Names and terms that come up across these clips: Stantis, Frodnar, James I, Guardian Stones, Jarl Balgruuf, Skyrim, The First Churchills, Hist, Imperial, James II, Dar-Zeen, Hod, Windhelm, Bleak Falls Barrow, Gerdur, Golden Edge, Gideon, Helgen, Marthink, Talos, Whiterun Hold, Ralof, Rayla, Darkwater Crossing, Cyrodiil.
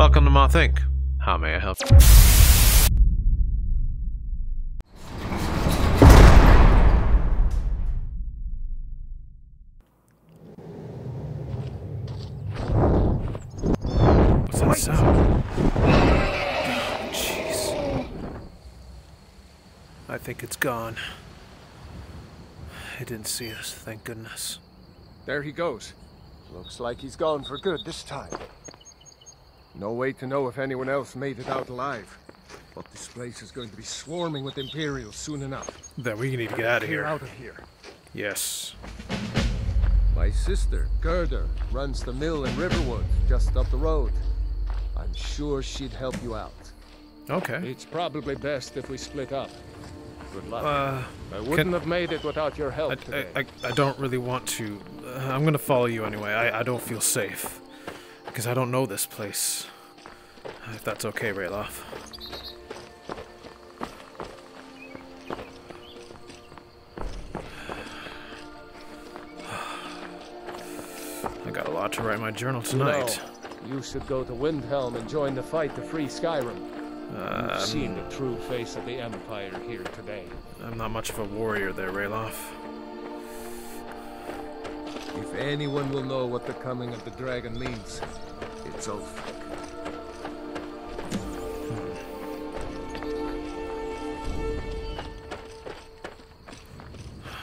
Welcome to Marthink. How may I help you? What's that sound? Oh, jeez. I think it's gone. It didn't see us, thank goodness. There he goes. Looks like he's gone for good this time. No way to know if anyone else made it out alive. But this place is going to be swarming with Imperials soon enough. Then we need to get out of here. Yes. My sister, Gerdur, runs the mill in Riverwood, just up the road. I'm sure she'd help you out. Okay. It's probably best if we split up. Good luck. I wouldn't have made it without your help today. I don't really want to. I'm gonna follow you anyway. I don't feel safe. Because I don't know this place. If that's okay, Ralof. I got a lot to write in my journal tonight. No, you should go to Windhelm and join the fight to free Skyrim. You've seen the true face of the Empire here today. I'm not much of a warrior there, Ralof. If anyone will know what the coming of the dragon means, it's Ulfric.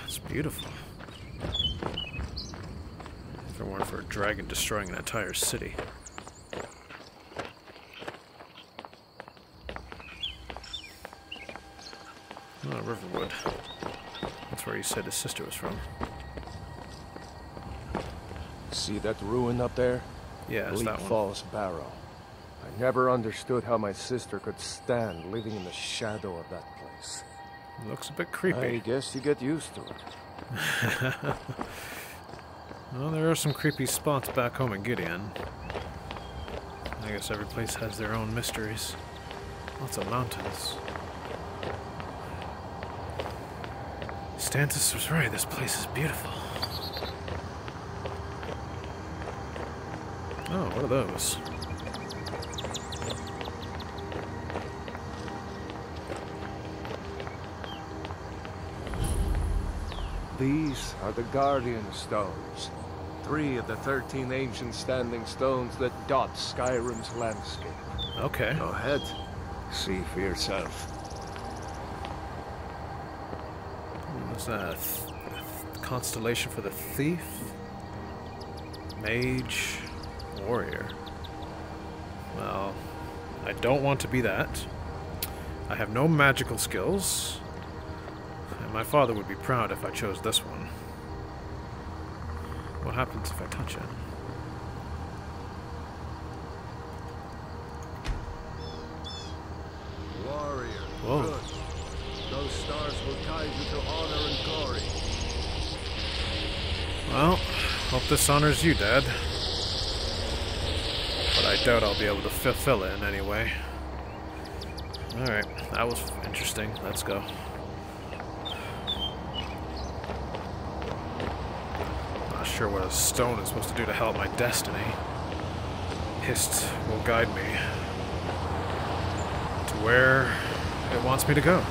It's beautiful. If it weren't for a dragon destroying an entire city. Oh, Riverwood. That's where he said his sister was from. See that ruin up there? Yeah, it's that one. Bleak Falls Barrow. I never understood how my sister could stand living in the shadow of that place. It looks a bit creepy. I guess you get used to it. Well, there are some creepy spots back home in Gideon. I guess every place has their own mysteries. Lots of mountains. Stantis was right, this place is beautiful. Oh, what are those? These are the Guardian Stones. 3 of the 13 ancient standing stones that dot Skyrim's landscape. Okay. Go ahead. See for yourself. What's that? Constellation for the Thief? Mage? Warrior. Well, I don't want to be that. I have no magical skills. And my father would be proud if I chose this one. What happens if I touch it? Warrior. Whoa. Good. Those stars will guide you to honor and glory. Well, hope this honors you, Dad. I doubt I'll be able to fulfill it in any way. Alright, that was interesting. Let's go. Not sure what a stone is supposed to do to help my destiny. Hist will guide me to where it wants me to go.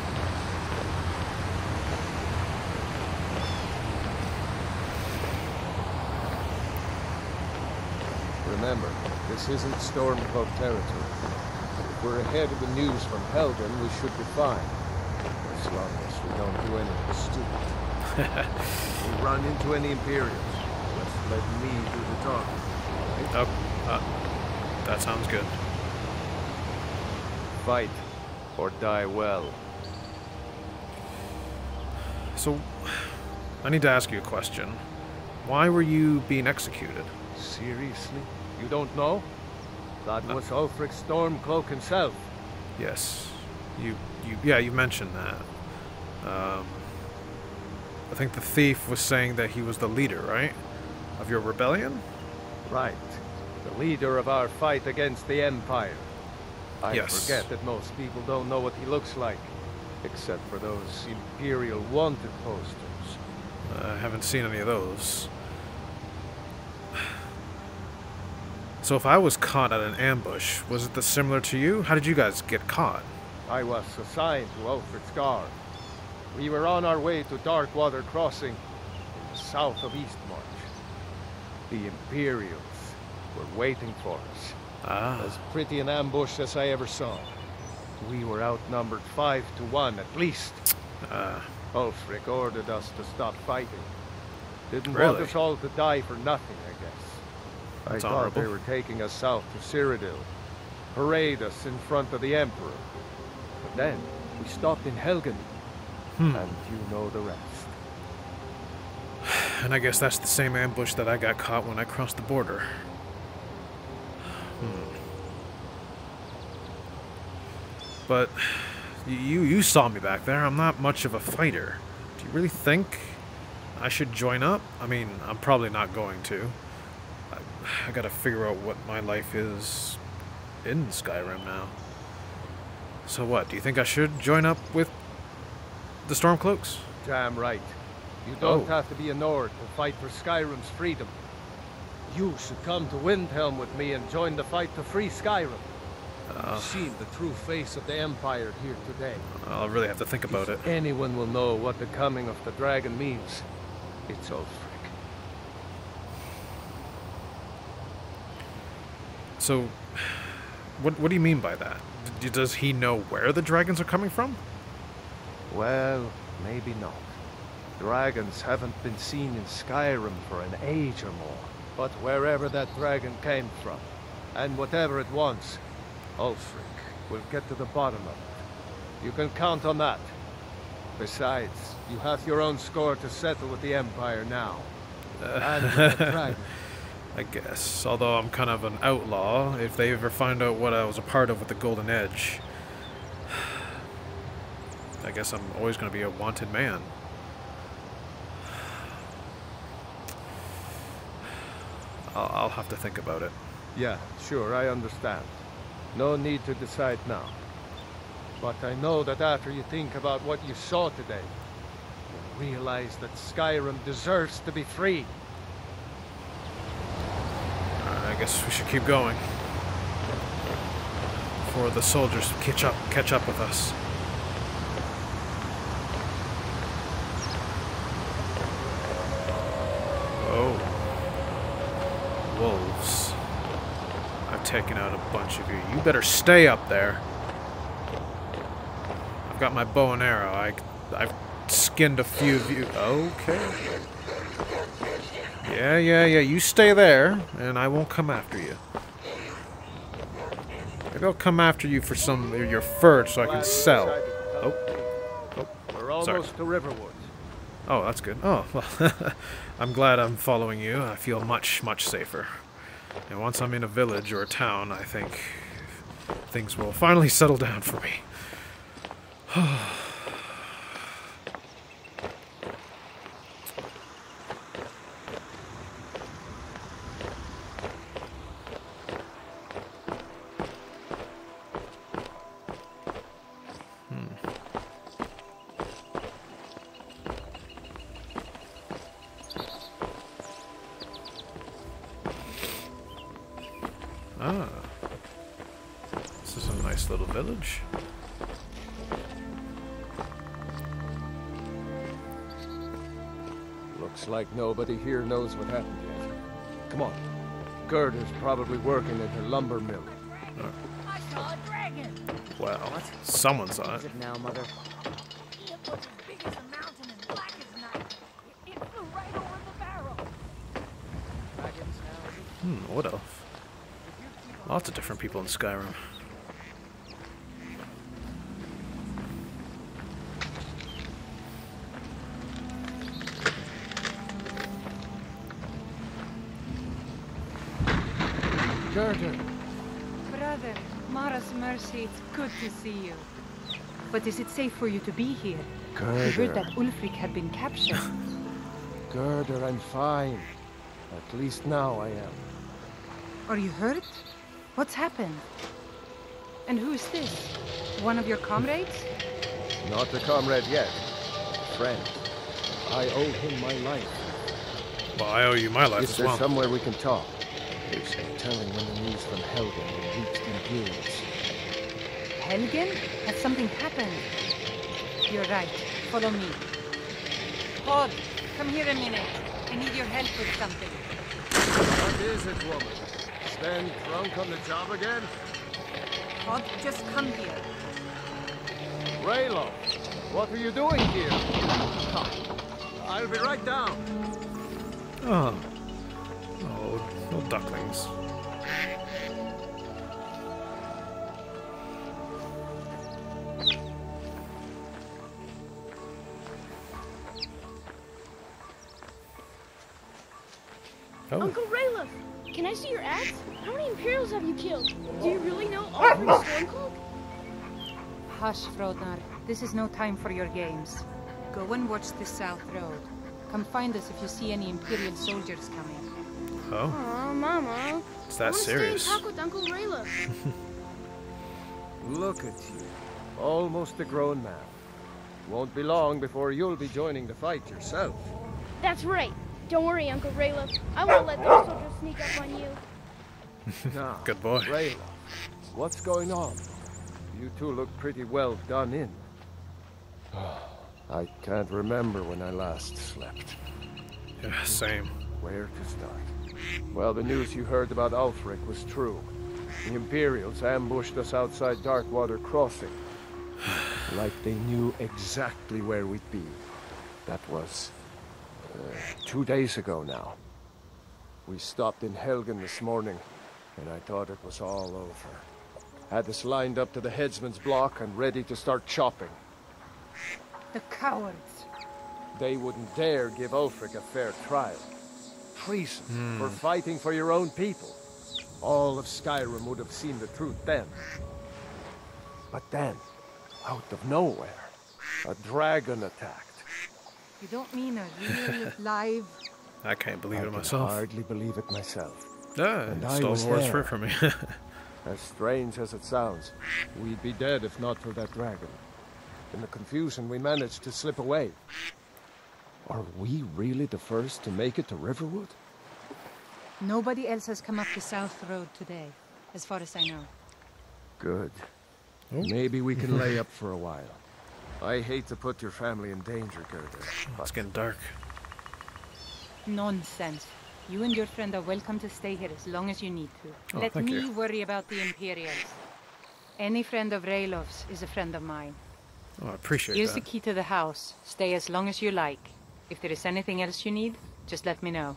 Remember, this isn't Stormcloak territory. If we're ahead of the news from Helgen, we should be fine. As long as we don't do anything stupid. If we run into any Imperials, just let me do the talking. Right? That sounds good. Fight, or die well. So, I need to ask you a question. Why were you being executed? Seriously? You don't know? That was Ulfric Stormcloak himself. Yes. You mentioned that. I think the thief was saying that he was the leader, right? Of your rebellion? Right. The leader of our fight against the Empire. I forget that most people don't know what he looks like, except for those Imperial wanted posters. I haven't seen any of those. So if I was caught at an ambush, was it similar to you? How did you guys get caught? I was assigned to Ulfric Stormcloak. We were on our way to Darkwater Crossing in the south of Eastmarch. The Imperials were waiting for us. Ah. As pretty an ambush as I ever saw. We were outnumbered 5 to 1 at least. Ulfric ordered us to stop fighting. Didn't want us all to die for nothing, I guess. That's I thought honorable. They were taking us south to Cyrodiil. Parade us in front of the Emperor. But then we stopped in Helgen. And you know the rest. And I guess that's the same ambush that I got caught when I crossed the border. But you saw me back there. I'm not much of a fighter. Do you really think I should join up? I mean, I'm probably not going to. I gotta figure out what my life is in Skyrim now. So what, do you think I should join up with the Stormcloaks? Damn right. You don't have to be a Nord to fight for Skyrim's freedom. You should come to Windhelm with me and join the fight to free Skyrim. You've seen the true face of the Empire here today. I'll really have to think about it. Anyone will know what the coming of the dragon means. It's Ulfric. So, what do you mean by that? Does he know where the dragons are coming from? Well, maybe not. Dragons haven't been seen in Skyrim for an age or more. But wherever that dragon came from, and whatever it wants, Ulfric will get to the bottom of it. You can count on that. Besides, you have your own score to settle with the Empire now. And with the dragon. I guess. Although I'm kind of an outlaw, if they ever find out what I was a part of with the Golden Edge, I guess I'm always going to be a wanted man. I'll have to think about it. Yeah, sure, I understand. No need to decide now. But I know that after you think about what you saw today, you'll realize that Skyrim deserves to be free. I guess we should keep going before the soldiers catch up with us. Wolves. I've taken out a bunch of you. You better stay up there. I've got my bow and arrow. I've skinned a few of you. Okay. Yeah. You stay there, and I won't come after you. Maybe I'll come after you for some of your fur so I can sell. Oh. We're almost to Riverwood. Oh, that's good. Oh, well, I'm glad I'm following you. I feel much, much safer. And once I'm in a village or a town, I think things will finally settle down for me. This is a nice little village. Looks like nobody here knows what happened yet. Come on. Gerdur's probably working at her lumber mill. Oh. I saw a dragon. Well, what? Someone saw it. It now, mother. It was as big as a mountain and black as night. It flew right over the barrel. Dragons now. What else? Lots of different people in Skyrim. Gerdur! Brother, Mara's mercy, it's good to see you. But is it safe for you to be here? Gerdur! I heard that Ulfric had been captured. Gerdur, I'm fine. At least now I am. Are you hurt? What's happened? And who is this? One of your comrades? Not a comrade yet. Friend. I owe him my life. Well, I owe you my life as well. Is there somewhere we can talk? There's no telling when the news from Helgen will reach the guilds. Helgen? Has something happened? You're right. Follow me. Hod, come here a minute. I need your help with something. What is it, woman? Stand drunk on the job again? Hod, just come here. Rayla, what are you doing here? I'll be right down. Oh. Oh, no ducklings. Oh. Uncle Ralof, can I see your axe? How many Imperials have you killed? Do you really know Ulfric Stormcloak? Hush, Frodnar. This is no time for your games. Go and watch the south road. Come find us if you see any Imperial soldiers coming. Oh. Aw, Mama. It's that serious. I want to stay and talk with Uncle Ralof. Look at you. Almost a grown man. Won't be long before you'll be joining the fight yourself. That's right. Don't worry, Uncle Ralof. I won't let those soldiers sneak up on you. Now, good boy. Ralof, what's going on? You two look pretty well done in. I can't remember when I last slept. Yeah, same. Where to start? Well, the news you heard about Ulfric was true. The Imperials ambushed us outside Darkwater Crossing. Like they knew exactly where we'd be. That was... 2 days ago now. We stopped in Helgen this morning, and I thought it was all over. Had us lined up to the headsman's block and ready to start chopping. The cowards! They wouldn't dare give Ulfric a fair trial. Treason for fighting for your own people. All of Skyrim would have seen the truth then. But then, out of nowhere, a dragon attacked. You don't mean a real live... I can't believe it myself. I can hardly believe it myself. No, it's still the worst for me. As strange as it sounds, we'd be dead if not for that dragon. In the confusion, we managed to slip away. Are we really the first to make it to Riverwood? Nobody else has come up the south road today, as far as I know. Good. Oh. Maybe we can lay up for a while. I hate to put your family in danger, Gerdur. It's getting dark. Nonsense. You and your friend are welcome to stay here as long as you need to. Oh, let me worry about the Imperials. Any friend of Ralof's is a friend of mine. Oh, I appreciate Here's that. Here's the key to the house. Stay as long as you like. If there is anything else you need, just let me know.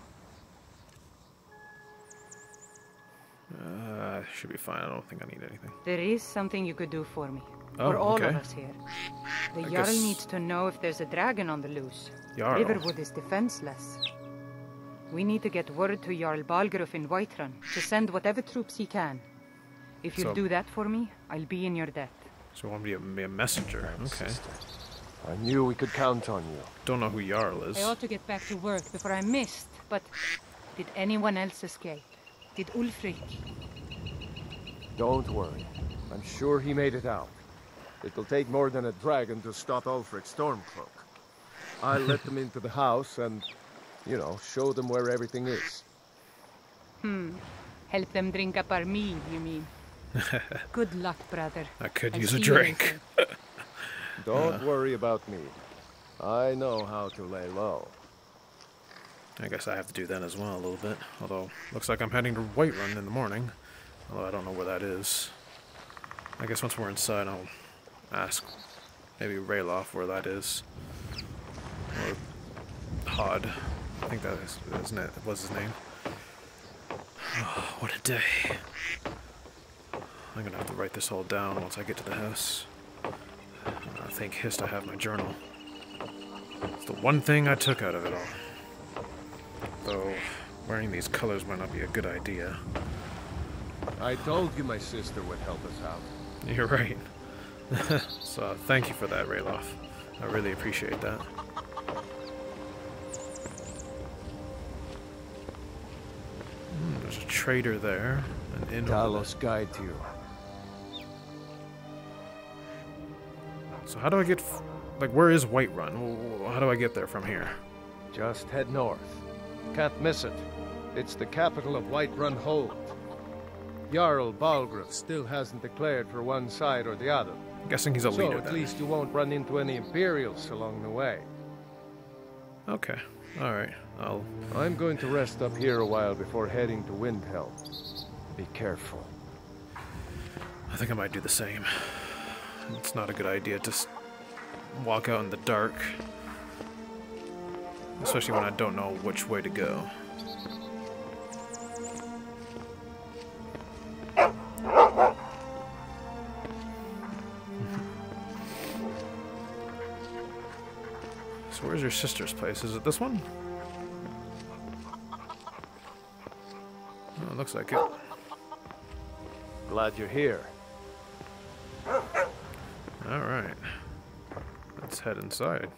Should be fine. I don't think I need anything. There is something you could do for me. Oh, for all of us here. The Jarl needs to know if there's a dragon on the loose. Jarl. Riverwood is defenseless. We need to get word to Jarl Balgruuf in Whiterun to send whatever troops he can. If you do that for me, I'll be in your debt. So you want me to be a messenger? Okay. I knew we could count on you. Don't know who Jarl is. I ought to get back to work before I missed, but... Did anyone else escape? Did Ulfric? Don't worry. I'm sure he made it out. It'll take more than a dragon to stop Ulfric Stormcloak. I'll let them into the house and, you know, show them where everything is. Help them drink up our mead, you mean? Good luck, brother. I could use a drink. Don't worry about me. I know how to lay low. I guess I have to do that as well a little bit. Although, looks like I'm heading to Whiterun in the morning. Although I don't know where that is. I guess once we're inside, I'll ask maybe Ralof where that is. Or Hod. I think that was his name. Oh, what a day. I'm gonna have to write this all down once I get to the house. I think Hist, I have my journal. It's the one thing I took out of it all. Though, wearing these colors might not be a good idea. I told you my sister would help us out. You're right. So, thank you for that, Ralof. I really appreciate that. There's a trader there. Talos guide you. So how do I get, like, where is Whiterun? How do I get there from here? Just head north. Can't miss it. It's the capital of Whiterun Hold. Jarl Balgruuf still hasn't declared for one side or the other. I'm guessing he's a leader. So at least you won't run into any Imperials along the way. Okay. All right. I'm going to rest up here a while before heading to Windhelm. Be careful. I think I might do the same. It's not a good idea to walk out in the dark, especially when I don't know which way to go. So where's your sister's place? Is it this one? Oh, it looks like it. Glad you're here. All right. Let's head inside.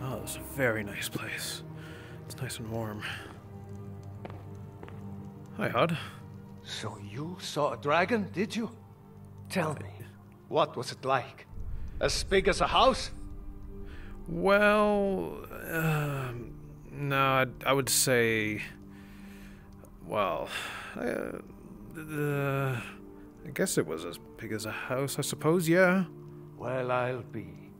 Oh, this is a very nice place. It's nice and warm. Hi, Hod. So you saw a dragon, did you? Tell me, what was it like? As big as a house? Well, no, I would say, well, I guess it was as big as a house, I suppose, yeah. Well, I'll be.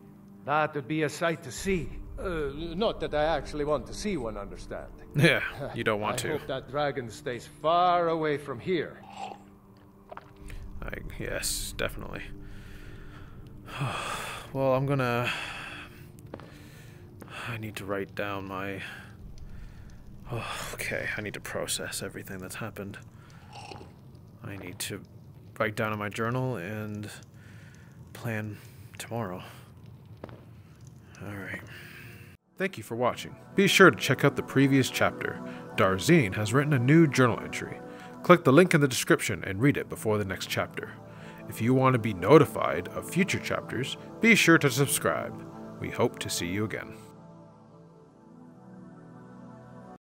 That would be a sight to see. Not that I actually want to see one, understand. Yeah, you don't want to. I hope that dragon stays far away from here. Yes, definitely. Well, I'm gonna... I need to write down my... Oh, okay, I need to process everything that's happened. I need to write down in my journal and plan tomorrow. Alright. Thank you for watching. Be sure to check out the previous chapter. Dar-Zeen has written a new journal entry. Click the link in the description and read it before the next chapter. If you want to be notified of future chapters, be sure to subscribe. We hope to see you again.